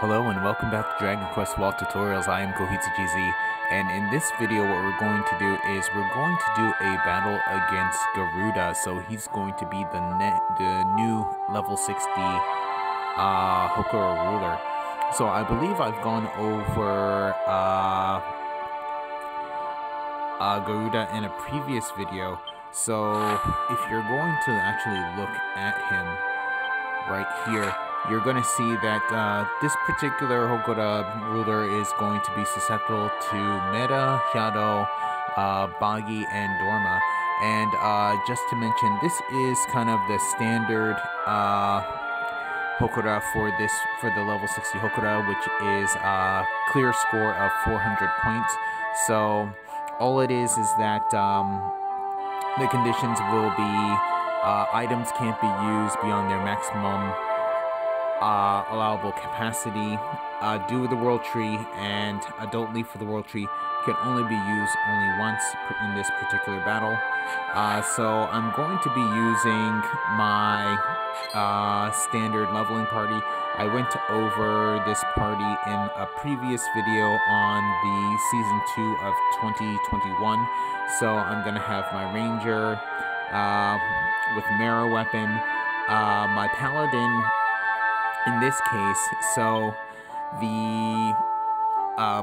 Hello and welcome back to Dragon Quest Walk Tutorials. I am KohitsujiZ, and in this video what we're going to do is we're going to do a battle against Garuda. So he's going to be the new level 60 Hokora ruler. So I believe I've gone over Garuda in a previous video. So if you're going to actually look at him right here, you're going to see that this particular Hokora ruler is going to be susceptible to Meta, Hyado, Bagi, and Dorma. And just to mention, this is kind of the standard Hokora for the level 60 Hokora, which is a clear score of 400 points. So all it is that the conditions will be items can't be used beyond their maximum allowable capacity. Dew of the World Tree and Adult Leaf for the World Tree can only be used once in this particular battle. So I'm going to be using my standard leveling party. I went over this party in a previous video on the Season 2 of 2021. So I'm going to have my Ranger with Mirror Weapon, my Paladin in this case. So the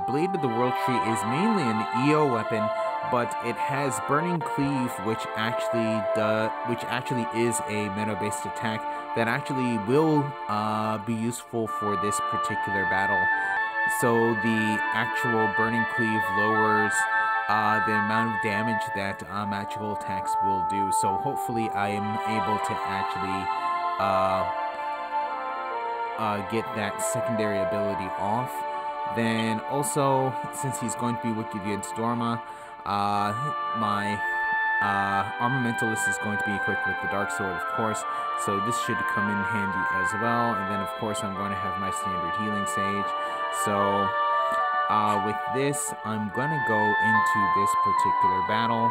Blade of the World Tree is mainly an EO weapon, but it has Burning Cleave, which actually is a meta-based attack that actually will be useful for this particular battle. So the actual Burning Cleave lowers the amount of damage that magical attacks will do. So hopefully I am able to actually get that secondary ability off. Then also, since he's going to be wicked against Dorma, my Armamentalist is going to be equipped with the Dark Sword, of course, so this should come in handy as well. And then of course I'm going to have my standard healing Sage. So with this, I'm going to go into this particular battle.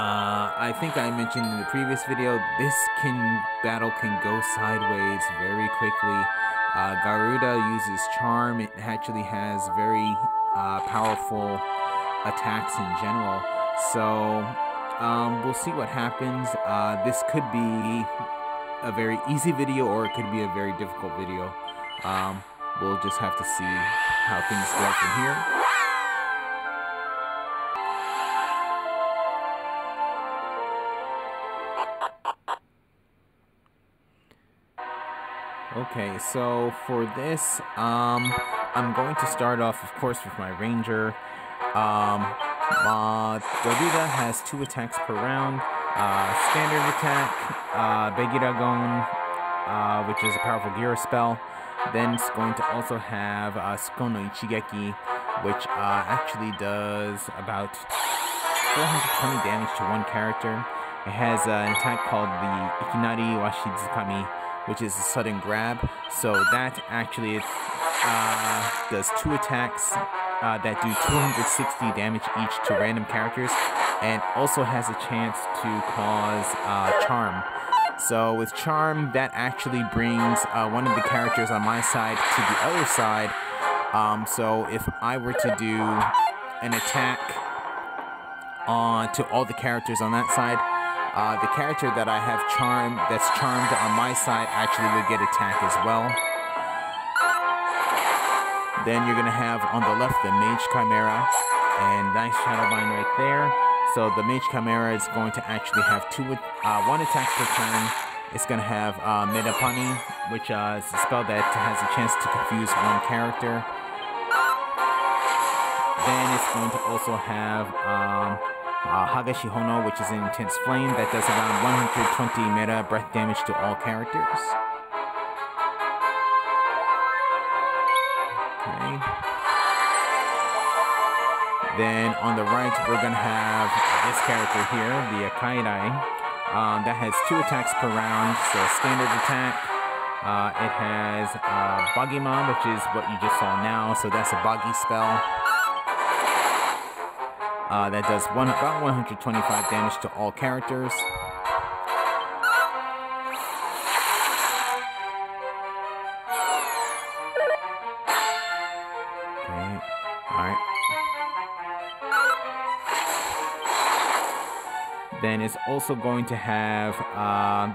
I think I mentioned in the previous video, this battle can go sideways very quickly. Garuda uses Charm. It actually has very powerful attacks in general. So we'll see what happens. This could be a very easy video or it could be a very difficult video. We'll just have to see how things go from here. Okay, so for this, I'm going to start off, of course, with my Ranger. Dorida has 2 attacks per round. Standard attack, Begiragon, which is a powerful gear spell. Then it's going to also have Sukon no Ichigeki, which actually does about 420 damage to 1 character. It has an attack called the Ikinari Washizukami, which is a sudden grab. So that actually does 2 attacks that do 260 damage each to random characters, and also has a chance to cause Charm. So with Charm, that actually brings one of the characters on my side to the other side. So if I were to do an attack to all the characters on that side, the character that I have that's charmed on my side actually will get attacked as well. Then you're going to have on the left the Mage Chimera, and nice Shadowbind right there. So the Mage Chimera is going to actually have 1 attack per turn. It's going to have Medapani, which is a spell that has a chance to confuse 1 character. Then it's going to also have Hageshi Hono, which is an intense flame that does around 120 meta breath damage to all characters. Okay. Then on the right, we're going to have this character here, the Akairai. That has 2 attacks per round, so standard attack. It has Bagima, which is what you just saw now, so that's a Bagi spell. That does about 125 damage to all characters. Then it's also going to have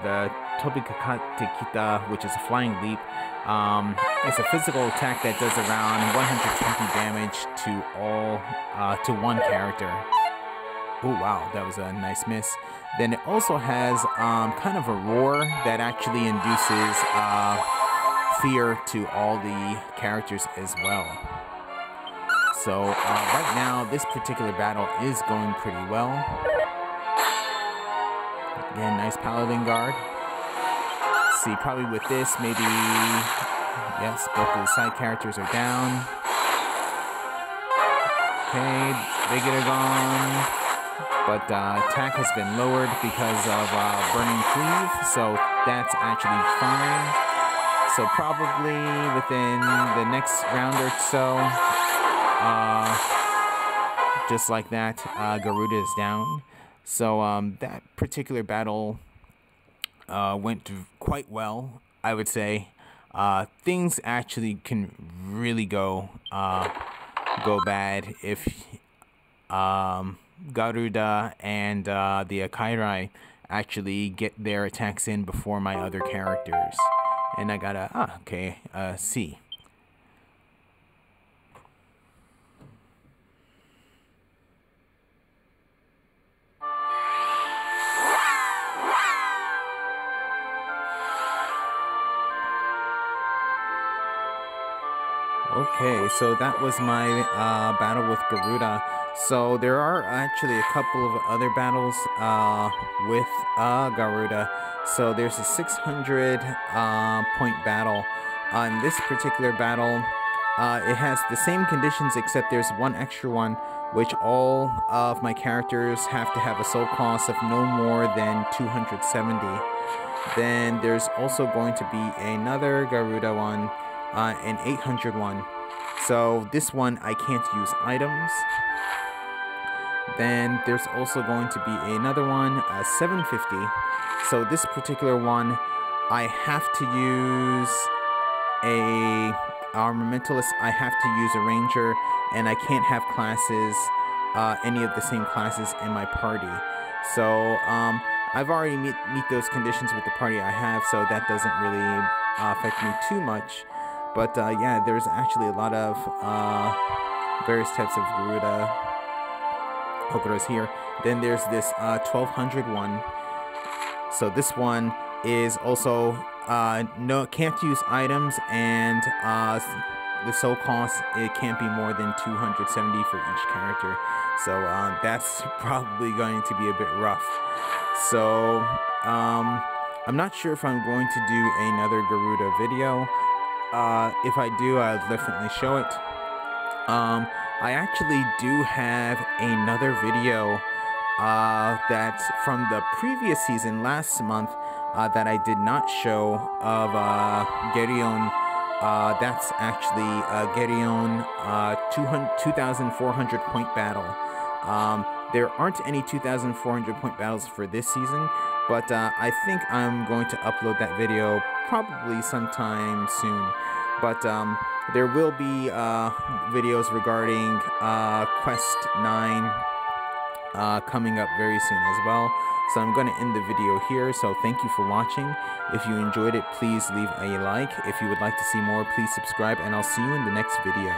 the Tobi Kakatekita, which is a flying leap. It's a physical attack that does around 120 damage to one character. Oh wow, that was a nice miss. Then it also has kind of a roar that actually induces fear to all the characters as well. So right now, this particular battle is going pretty well. Again, nice Paladin guard. Let's see, probably with this, maybe, yes, both of the side characters are down. Okay, Begiragon, but attack has been lowered because of Burning Cleave, so that's actually fine. So probably within the next round or so, just like that, Garuda is down. So that particular battle went quite well, I would say. Things actually can really go bad if Garuda and the Akairai actually get their attacks in before my other characters. And I got a C. Okay, so that was my battle with Garuda. So there are actually a couple of other battles with Garuda. So there's a 600 point battle. On this particular battle, it has the same conditions except there's one extra one, which all of my characters have to have a soul cost of no more than 270. Then there's also going to be another Garuda one. An 800 one. So this one I can't use items. Then there's also going to be another one, a 750. So this particular one, I have to use a Armamentalist, I have to use a Ranger, and I can't have classes, any of the same classes in my party. So I've already meet those conditions with the party I have, so that doesn't really affect me too much. But yeah, there's actually a lot of various types of Garuda. Hokora's here. Then there's this 1200 one. So this one is also can't use items, and the soul cost, it can't be more than 270 for each character. So that's probably going to be a bit rough. So I'm not sure if I'm going to do another Garuda video. If I do, I'll definitely show it. I actually do have another video that's from the previous season, last month, that I did not show of Geryon. That's actually Geryon 2,400 point battle. There aren't any 2,400 point battles for this season, but I think I'm going to upload that video probably sometime soon. But there will be videos regarding Quest 9 coming up very soon as well. So I'm going to end the video here. So thank you for watching. If you enjoyed it, please leave a like. If you would like to see more, please subscribe, and I'll see you in the next video.